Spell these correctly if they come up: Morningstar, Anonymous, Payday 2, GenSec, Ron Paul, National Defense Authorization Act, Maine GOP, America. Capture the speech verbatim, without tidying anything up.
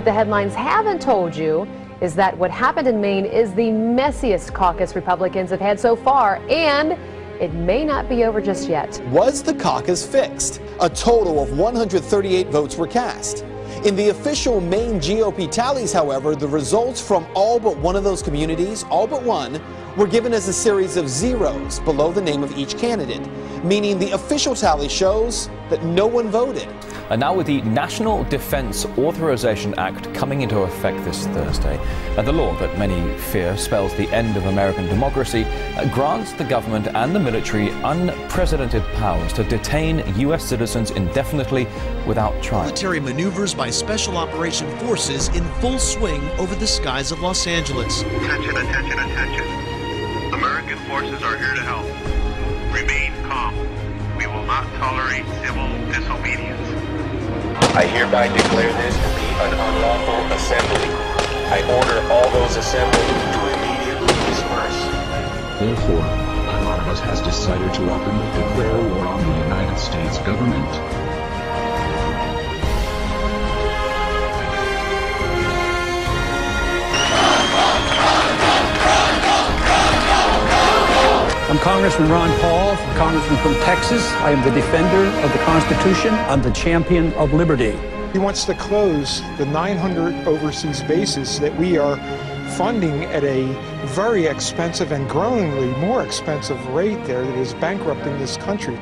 What the headlines haven't told you is that what happened in Maine is the messiest caucus Republicans have had so far, and it may not be over just yet. Was the caucus fixed? A total of one hundred thirty-eight votes were cast. In the official Maine G O P tallies, however, the results from all but one of those communities, all but one, were given as a series of zeros below the name of each candidate, meaning the official tally shows that no one voted. And now with the National Defense Authorization Act coming into effect this Thursday, and the law that many fear spells the end of American democracy, grants the government and the military unprecedented powers to detain U S citizens indefinitely without trial. Military maneuvers by special operation forces in full swing over the skies of Los Angeles. Attention, attention, attention. American forces are here to help. Remain calm. We will not tolerate civil disobedience. I hereby declare this to be an unlawful assembly. I order all those assembled to immediately disperse. Therefore, Anonymous has decided to open and declare war on the United States government. I'm Congressman Ron Paul, Congressman from Texas. I am the defender of the Constitution. I'm the champion of liberty. He wants to close the nine hundred overseas bases that we are funding at a very expensive and growingly more expensive rate there that is bankrupting this country.